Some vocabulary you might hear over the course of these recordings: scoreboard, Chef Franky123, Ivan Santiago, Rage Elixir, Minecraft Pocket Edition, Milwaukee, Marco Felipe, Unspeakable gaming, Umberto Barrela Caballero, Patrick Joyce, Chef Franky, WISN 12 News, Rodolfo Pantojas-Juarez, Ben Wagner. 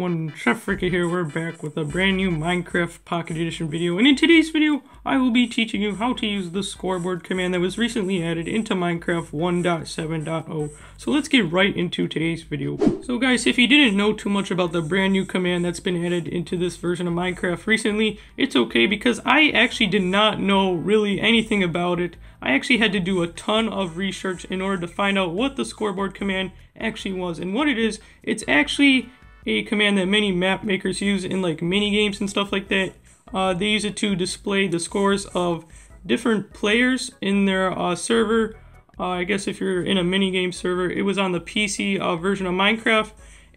Franky123, Chef Franky here. We're back with a brand new Minecraft Pocket Edition video, and in today's video I will be teaching you how to use the scoreboard command that was recently added into Minecraft 1.7.0. So let's get right into today's video. So guys, if you didn't know too much about the brand new command that's been added into this version of Minecraft recently, it's okay because I actually did not know really anything about it. I actually had to do a ton of research in order to find out what the scoreboard command actually was. And what it is, it's actually a command that many map makers use in like mini games and stuff like that. They use it to display the scores of different players in their server. I guess if you're in a mini game server, it was on the PC version of Minecraft,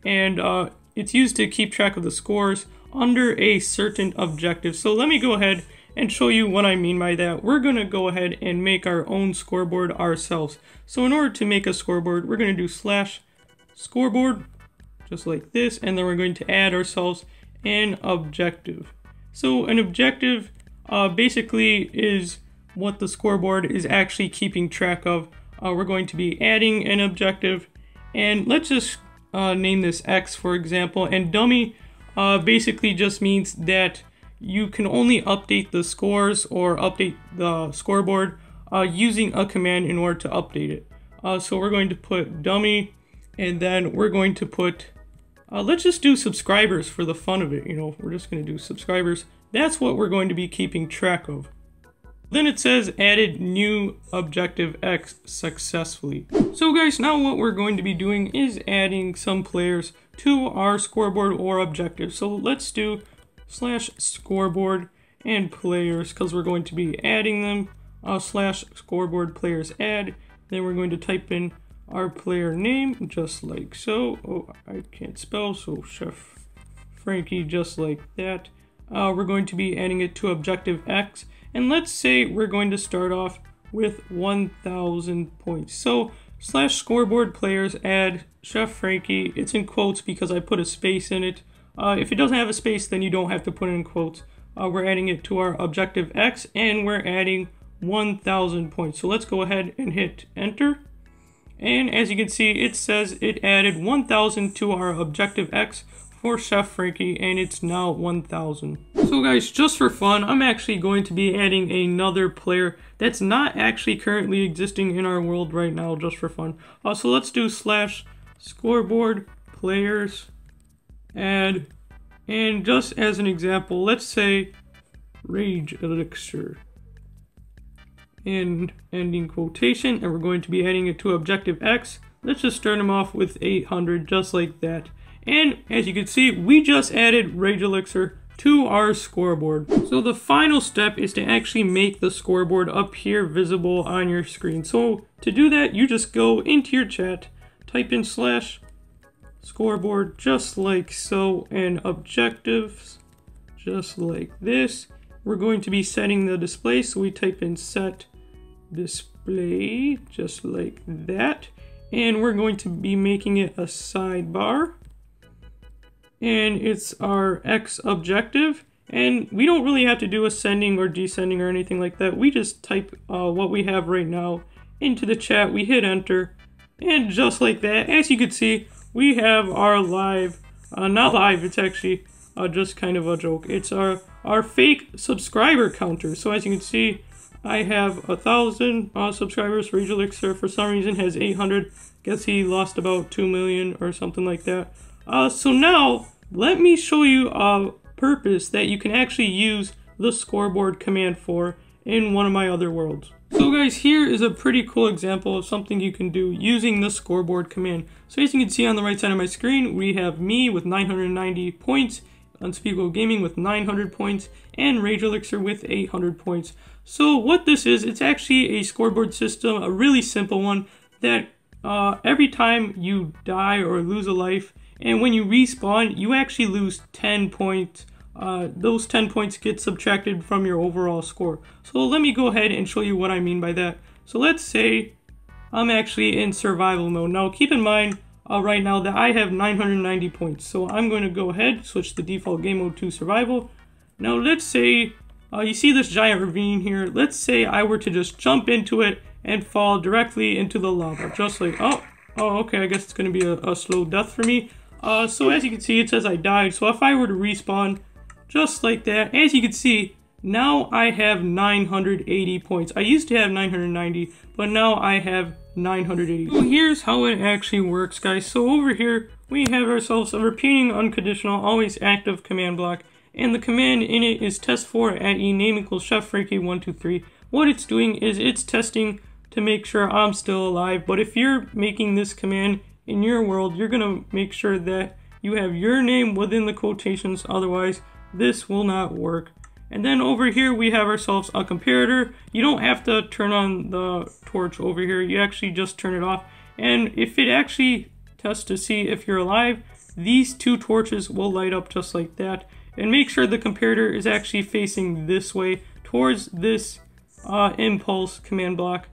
and it's used to keep track of the scores under a certain objective. So let me go ahead and show you what I mean by that. We're gonna go ahead and make our own scoreboard ourselves. So in order to make a scoreboard, we're gonna do /scoreboard, just like this, and then we're going to add ourselves an objective. So an objective basically is what the scoreboard is actually keeping track of. We're going to be adding an objective, and let's just name this X, for example. And dummy basically just means that you can only update the scores or update the scoreboard using a command in order to update it. So we're going to put dummy, and then we're going to put, let's just do subscribers for the fun of it. You know, we're just going to do subscribers. That's what we're going to be keeping track of. Then it says added new objective X successfully. So guys, now what we're going to be doing is adding some players to our scoreboard or objective. So let's do /scoreboard and players, because we're going to be adding them. /scoreboard players add, then we're going to type in our player name, just like so. I can't spell, so Chef Franky, just like that. We're going to be adding it to objective X, and let's say we're going to start off with 1,000 points. So /scoreboard players add Chef Franky. It's in quotes because I put a space in it. If it doesn't have a space, then you don't have to put it in quotes. We're adding it to our objective X, and we're adding 1,000 points. So let's go ahead and hit enter. And as you can see, it says it added 1,000 to our objective X for Chef Franky, and it's now 1,000. So guys, just for fun, I'm actually going to be adding another player that's not actually currently existing in our world right now, just for fun. So let's do /scoreboard players add, and just as an example, let's say Rage Elixir, and ending quotation, and we're going to be adding it to objective X. Let's just start them off with 800, just like that. And as you can see, we just added Rage Elixir to our scoreboard. So the final step is to actually make the scoreboard up here visible on your screen. So to do that, you just go into your chat, type in /scoreboard, just like so, and objectives, just like this. We're going to be setting the display, so we type in set display, just like that, and we're going to be making it a sidebar, and it's our X objective. And we don't really have to do ascending or descending or anything like that. We just type what we have right now into the chat, we hit enter, and just like that, as you can see, we have our live, not live, it's actually just kind of a joke. It's our fake subscriber counter. So as you can see, I have 1,000 subscribers. Rage Elixir, for some reason, has 800. Guess he lost about 2 million or something like that. So now, let me show you a purpose that you can actually use the scoreboard command for in one of my other worlds. So guys, here is a pretty cool example of something you can do using the scoreboard command. So as you can see on the right side of my screen, we have me with 990 points, Unspeakable Gaming with 900 points, and Rage Elixir with 800 points. So what this is, it's actually a scoreboard system, a really simple one, that every time you die or lose a life, and when you respawn, you actually lose 10 points. Those 10 points get subtracted from your overall score. So let me go ahead and show you what I mean by that. So let's say I'm actually in survival mode. Now keep in mind right now that I have 990 points. So I'm going to go ahead, switch the default game mode to survival. Now let's say you see this giant ravine here. Let's say I were to just jump into it and fall directly into the lava. Just like, oh okay, I guess it's going to be a slow death for me. So as you can see, it says I died. So if I were to respawn just like that, as you can see, now I have 980 points. I used to have 990, but now I have 980. So here's how it actually works, guys. So over here, we have ourselves a repeating unconditional, always active command block. And the command in it is test4 at ename equals Chef Franky123. What it's doing is it's testing to make sure I'm still alive. But if you're making this command in your world, you're going to make sure that you have your name within the quotations. Otherwise, this will not work. And then over here, we have ourselves a comparator. You don't have to turn on the torch over here. You actually just turn it off. And if it actually tests to see if you're alive, these two torches will light up just like that. And make sure the comparator is actually facing this way towards this impulse command block,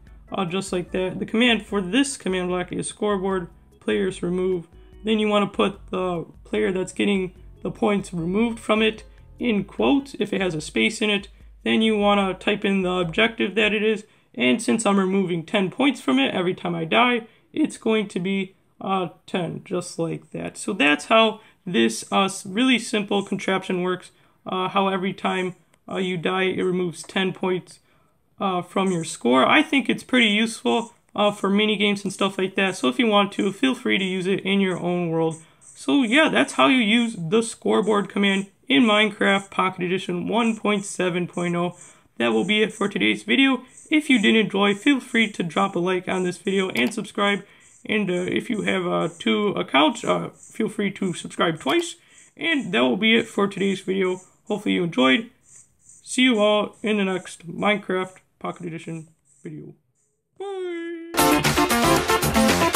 just like that. The command for this command block is scoreboard players remove. Then you want to put the player that's getting the points removed from it in quotes if it has a space in it. Then you want to type in the objective that it is. And since I'm removing 10 points from it every time I die, it's going to be 10, just like that. So that's how this really simple contraption works, how every time you die it removes 10 points from your score. I think it's pretty useful for mini games and stuff like that, so if you want to, feel free to use it in your own world. So yeah, that's how you use the scoreboard command in Minecraft Pocket Edition 1.7.0. That will be it for today's video. If you did enjoy, feel free to drop a like on this video and subscribe. And if you have 2 accounts, feel free to subscribe twice. And that will be it for today's video. Hopefully you enjoyed. See you all in the next Minecraft Pocket Edition video. Bye!